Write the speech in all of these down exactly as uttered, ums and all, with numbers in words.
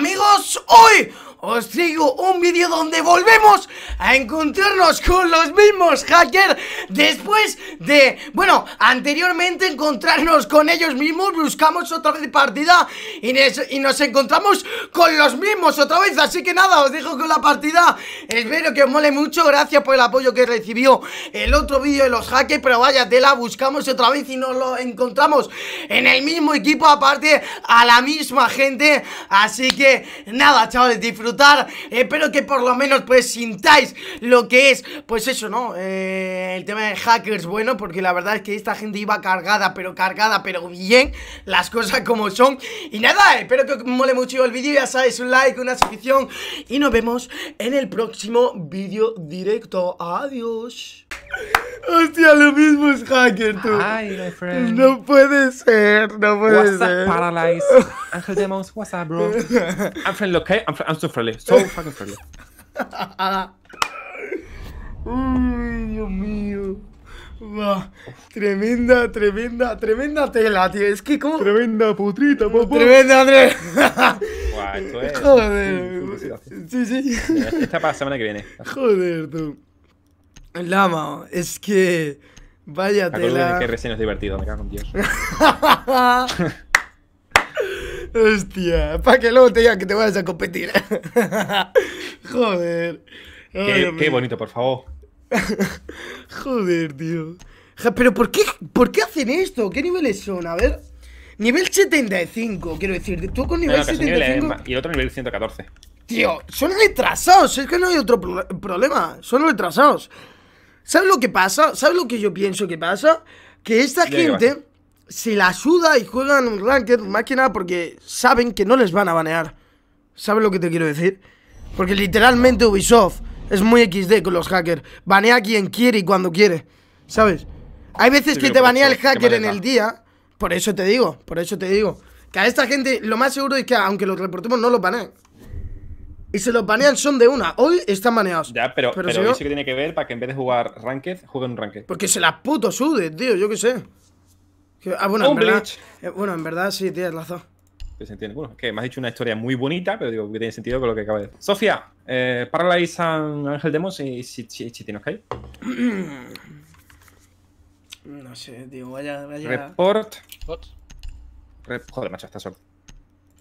Amigos, hoy os traigo un vídeo donde volvemos a encontrarnos con los mismos hackers. Después de, bueno, anteriormente encontrarnos con ellos mismos, buscamos otra vez partida y, y nos encontramos con los mismos otra vez. Así que nada, os dejo con la partida. Espero que os mole mucho, gracias por el apoyo que recibió el otro vídeo de los hackers. Pero vaya tela, buscamos otra vez y nos lo encontramos en el mismo equipo, aparte a la misma gente. Así que nada, chavales, disfrutad. Espero que por lo menos pues sintáis lo que es, pues eso, ¿no? Eh, el tema de hackers, bueno, porque la verdad es que esta gente iba cargada, pero cargada, pero bien, las cosas como son. Y nada, espero que os mole mucho el vídeo, ya sabéis, un like, una suscripción y nos vemos en el próximo vídeo directo. Adiós. Hostia, los mismos hackers, tú. Hi, my friend. No puede ser, no puede what's ser. What's up, Paralyze? Angel Demons, what's up, bro? I'm friendly, okay? I'm, fr I'm so friendly, so fucking friendly. Uy, Dios mío. Bah, tremenda, tremenda, tremenda tela, tío. Es que como... Tremenda putrita, papá. Tremenda, Andrés. Guau, esto es... Joder. Sí, sí. Esta para la semana que viene. Joder, tú. Lama, es que... Vaya tela. Que recién es divertido, me cago en Dios. Hostia, para que luego te digan que te vayas a competir. Joder. Qué, Ay, qué bonito, por favor. Joder, tío. Ja, pero ¿por qué, ¿por qué hacen esto? ¿Qué niveles son? A ver. Nivel setenta y cinco, quiero decir. Tú con nivel no, no, setenta y cinco... Nivel, y el otro nivel ciento catorce. Tío, son retrasados. Es que no hay otro pro problema. Son retrasados. ¿Sabes lo que pasa? ¿Sabes lo que yo pienso que pasa? Que esta ya gente se la suda y juegan un ranked más que nada porque saben que no les van a banear. ¿Sabes lo que te quiero decir? Porque literalmente Ubisoft es muy equis de con los hackers. Banea a quien quiere y cuando quiere, ¿sabes? Hay veces sí, que te banea el hacker en el día. Por eso te digo, por eso te digo que a esta gente lo más seguro es que aunque los reportemos no los baneen. Y se los banean son de una. Hoy están baneados. Ya, pero, pero, pero eso que tiene que ver para que en vez de jugar ranked, jueguen un ranked. Porque se las puto sude, tío, yo qué sé. Que, ah, bueno, en verdad, eh, bueno, en verdad sí, tienes razón. Se entiende. Bueno, es que me has dicho una historia muy bonita, pero digo que tiene sentido con lo que acaba de decir. Sofía, eh, Paralyze and Angel Demons y Chitin, ¿ok? No sé, tío, vaya, vaya. Report. Report. Joder, macho, está sordo.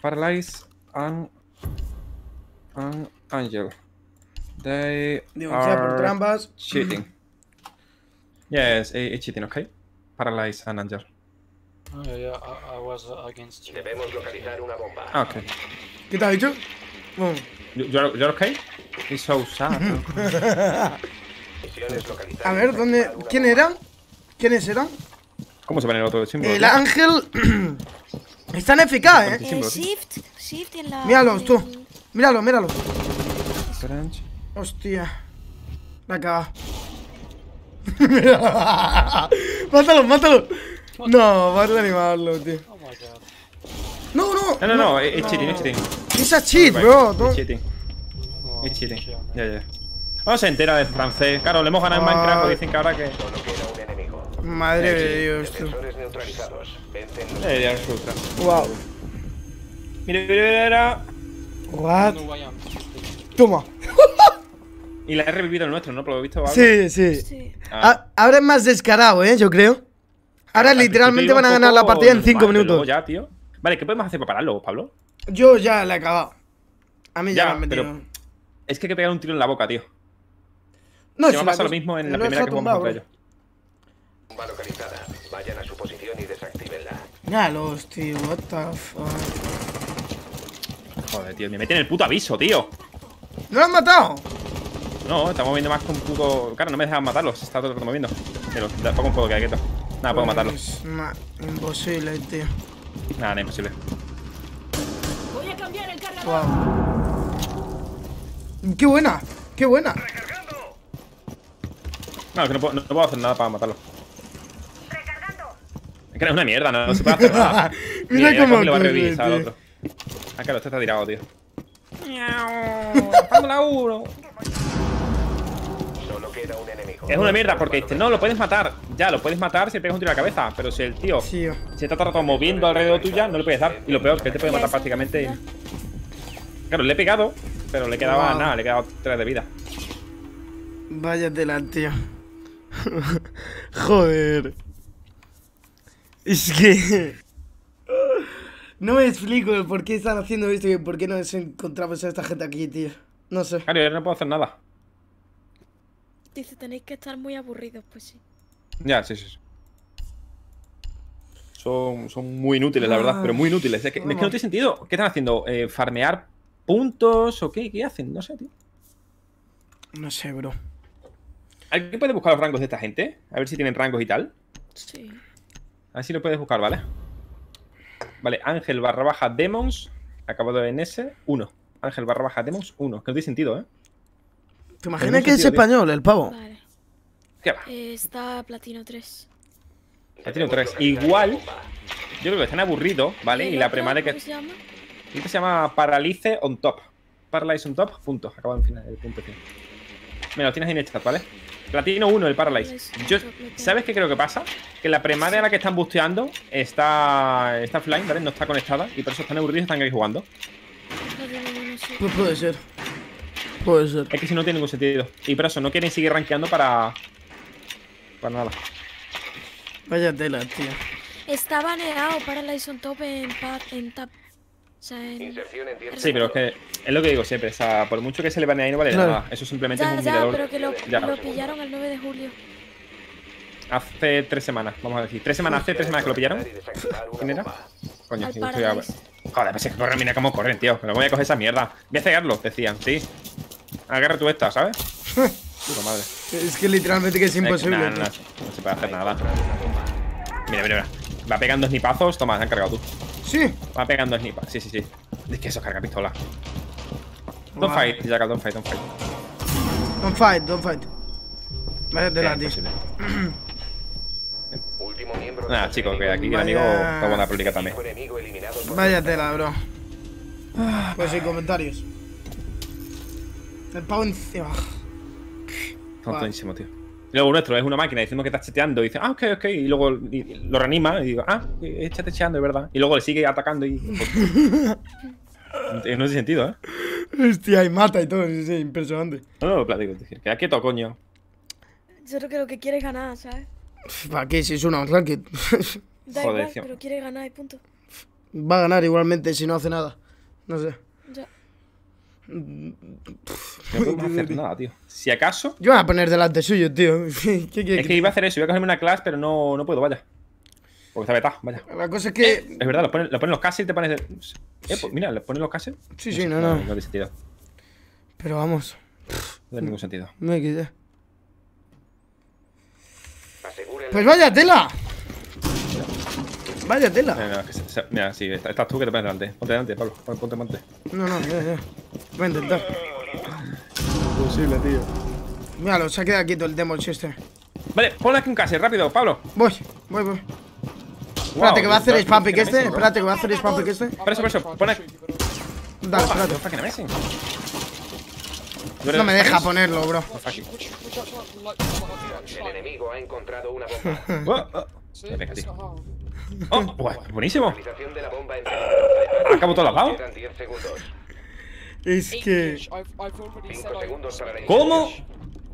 Paralyze and... and Angel. They Denuncia are por trampas. Cheating. Yes, it's cheating, okay? Paralyze and Angel. Oh, yeah, yeah. I, I was against you. Debemos localizar una bomba. Ah, okay. ¿Qué te ha dicho? Oh. You, you, are, you are okay? It's so sad. A ver, ¿dónde? ¿Quién era? ¿Quiénes eran? ¿Cómo se pone el otro símbolo? El Ángel... Están eficaz, eh. eh shift, shift en la... Míralos, tú. Míralo, míralo. Hostia. La caga. Mátalo, mátalo. No, vas a reanimarlo, tío. No, no. No, no, no, es cheating, es cheating. Es a cheat, bro. Es cheating. Es cheating. Ya, ya. No se entera de francés. Claro, le hemos ganado en Minecraft, pero dicen que ahora que... Madre de Dios, tío. Wow. Mira, mira, mira. What? Toma. Y la he revivido el nuestro, ¿no? Por lo visto, ¿vale? Sí, sí, sí. Ah. Ahora es más descarado, ¿eh? Yo creo. Ahora literalmente van a ganar la partida en cinco minutos. Ya, tío. Vale, ¿qué podemos hacer para pararlo, Pablo? Yo ya la he acabado. A mí ya, ya me han metido. Es que hay que pegar un tiro en la boca, tío. No, es que me pasa lo mismo en la primera que jugamos contra ellos. Bomba localizada. Vayan a su posición y desactívenla. Ya los, tío. What the fuck. Joder, tío, me meten el puto aviso, tío. ¿No lo han matado? No, estamos moviendo más con puto... Claro, no me dejan matarlos, está todo el rato moviendo. Pero tampoco un poco queda quieto. Nada, puedo matarlos. Imposible, tío. Nada, no, imposible. Voy a cambiar el cargador. Wow. ¡Qué buena! ¡Qué buena! Recargando. No, es que no puedo, no puedo hacer nada para matarlos. Recargando. Es que es una mierda, no, no se puede hacer nada. Mira cómo lo va a revivir al otro. Ah, claro, este está tirado, tío. La uno. Solo queda un enemigo. Es una mierda porque dice, no, lo puedes matar. Ya, lo puedes matar si le pegas un tiro a la cabeza. Pero si el tío sí, se está todo moviendo alrededor tuya, no le puedes dar. Y lo peor, que él te puede matar prácticamente. Claro, le he pegado, pero le quedaba wow. nada, le he quedado tres de vida. Vaya delante, tío. Joder. Es que... no me explico el por qué están haciendo esto y por qué nos encontramos a esta gente aquí, tío. No sé. Claro, yo no puedo hacer nada. Dice, tenéis que estar muy aburridos, pues sí. Ya, sí, sí. Son, son muy inútiles, la verdad, ah, pero muy inútiles. Es que, es que no tiene sentido. ¿Qué están haciendo? Eh, ¿Farmear puntos o qué? ¿Qué hacen? No sé, tío. No sé, bro. ¿Alguien puede buscar los rangos de esta gente? A ver si tienen rangos y tal. Sí. A ver si lo puedes buscar, ¿vale? Vale, Ángel barra baja Demons, acabado en S, uno. Ángel barra baja Demons, uno. Que no tiene sentido, ¿eh? ¿Te imaginas que es español, el pavo? Vale. ¿Qué va? Eh, está Platino tres. Platino tres. Igual, yo creo que están aburridos, ¿vale? Y la premade que... ¿Cómo se llama? Este se llama Paralyze on top. Paralyze on top, punto. Acabado en final, el punto final. Mira, lo tienes en el chat, ¿vale? Platino uno, el Paralyze. Yo, ¿sabes qué creo que pasa? Que la premade a la que están busteando está, está offline, ¿vale? No está conectada. Y por eso están aburridos y están ahí jugando. Pues puede ser. Puede ser. Es que si no tiene ningún sentido. Y por eso no quieren seguir rankeando para... para nada. Vaya tela, tío. Está baneado Paralyze on top en, en tap. O sea, en... sí, pero es que es lo que digo siempre, o sea, por mucho que se le banee ahí no vale claro. nada. Eso simplemente ya, es un ya, mirador. Pero que lo, ya. lo pillaron el nueve de julio. Hace tres semanas, vamos a decir. Tres semanas, hace tres semanas que lo pillaron. ¿Quién era? Coño, al estoy a ver. Joder, pues es que mira cómo corren, tío. Que no voy a coger esa mierda. Voy a cegarlo, decían, sí. Agarra tú esta, ¿sabes? Puta madre. Es que literalmente que es imposible. Es que, nah, nah, no, no se puede hacer nada. Mira, mira, mira. Va pegando snipazos, toma, se han cargado tú. Sí. Va pegando snipas, sí, sí, sí. Es que eso carga pistola. Don't wow. fight, Jackal, don't fight, don't fight. Don't fight, don't fight. Vaya delante. Último miembro. Nada, chicos, que aquí Vaya... el amigo está buena política también. Vaya tela, bro. Ah, pues sin comentarios. El pavo encima. Tontísimo, tío. Y luego nuestro es una máquina, decimos que está chateando y dice, ah, ok, ok, y luego y lo reanima y digo, ah, está chateando, es verdad. Y luego le sigue atacando y... no tiene sentido, ¿eh? Hostia, y mata y todo, es impresionante. No, no lo platico, es decir, queda quieto, coño. Yo creo que lo que quiere es ganar, ¿sabes? ¿Para qué? Si es una ranked. Da igual, Joder, pero quiere ganar y punto. Va a ganar igualmente si no hace nada. No sé. Ya. No podemos hacer nada, tío. Si acaso... yo voy a poner delante suyo, tío. ¿Qué, qué, qué, es que iba a hacer eso, iba a cogerme una clase, pero no, no puedo, vaya. Porque está vetado, vaya. La cosa es que... eh, es verdad, lo ponen, lo ponen los cases y te pones... de... eh, pues, mira, ¿le ponen los cases? Sí, no sí, sé, no, no. No tiene sentido. Pero vamos. No tiene ningún sentido. No hay que ya. Pues vaya tela. Vaya tela. Mira, mira, que se, se, mira sí, estás está tú que te pones delante. Ponte delante, Pablo. Ponte delante. No, no, ya, ya. Voy a intentar. Imposible, tío. Mira, lo se ha quedado quieto el Demon este. Vale, ponle aquí un case, rápido, Pablo. Voy, voy, voy. Wow, espérate, que va a hacer spam pick este. Espérate, que va a hacer spam pick este. Por eso, por eso, pon aquí. Dale, espérate. No me deja ponerlo, bro. El enemigo ha encontrado una bomba. ¡Oh! ¡Buenísimo! Acabo todo lavado. Es que... ¿cómo?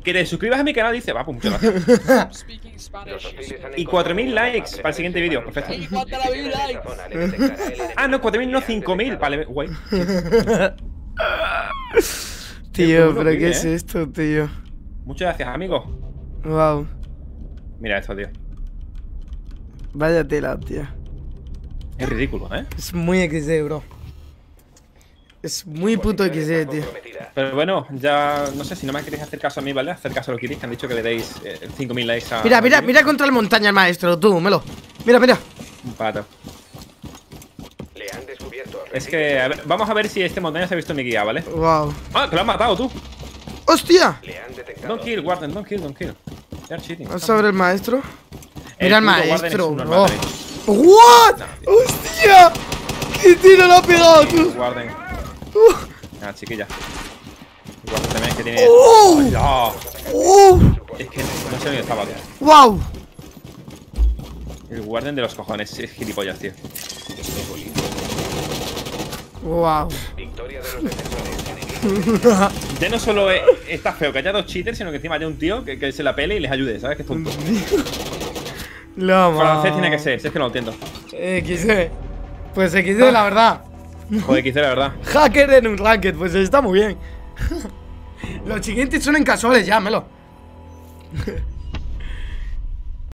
Que te suscribas a mi canal y dices, va, pues muchas gracias. Y cuatro mil likes para el siguiente vídeo. Perfecto. Ah, no, cuatro mil, no, cinco mil. Vale, guay. Tío, pero ¿qué es esto, tío? Muchas gracias, amigo. Wow. Mira esto, tío. Vaya tela, tío. Es ridículo, ¿eh? Es muy equis de, bro. Es muy puto equis de, tío. Pero bueno, ya... no sé, si no me queréis hacer caso a mí, ¿vale? Hacer caso a los kiris que han dicho que le deis eh, cinco mil likes a... mira, mira, mira contra el montaña el maestro, tú, Melo. Mira, mira. Un pato. Le han descubierto. Es que... a ver, vamos a ver si este montaña se ha visto en mi guía, ¿vale? Wow. Ah, que lo han matado, tú. ¡Hostia! Le han detectado. Don't kill, Warden, don't kill, don't kill. They are cheating. Vamos a ver el maestro. Mira el maestro, bro. What? Hostia. ¡Qué tiro lo ha pegado, tú! Guarden. Ah, chiquilla. Guarden también que tiene. ¡Oh! Es que no sé dónde estaba, tío. ¡Wow! El guarden de los cojones, es gilipollas, tío. ¡Wow! Ya no solo es, está feo que haya dos cheaters, sino que encima haya un tío que, que se la pele y les ayude, ¿sabes? Que es tonto. Francés tiene que ser, si es que no lo entiendo. equis de. Pues equis de la verdad. Joder, equis de la verdad. Hacker en un racket, pues está muy bien. Los siguientes son en casuales ya, Melo.